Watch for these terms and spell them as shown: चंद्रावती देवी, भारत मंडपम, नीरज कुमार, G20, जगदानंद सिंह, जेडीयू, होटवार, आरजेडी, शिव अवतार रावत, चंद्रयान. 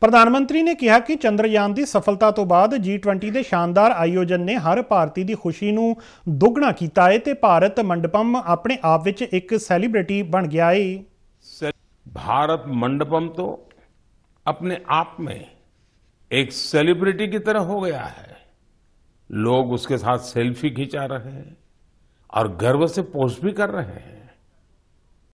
प्रधानमंत्री ने कहा कि चंद्रयान की सफलता तो बाद G20 के शानदार आयोजन ने हर भारती की खुशी को दोगुना किया है ते भारत मंडपम अपने आप विच एक सैलीब्रिटी बन गया है। भारत मंडपम तो अपने आप में एक सेलिब्रिटी की तरह हो गया है। लोग उसके साथ सेल्फी खिंचा रहे हैं और गर्व से पोस्ट भी कर रहे हैं।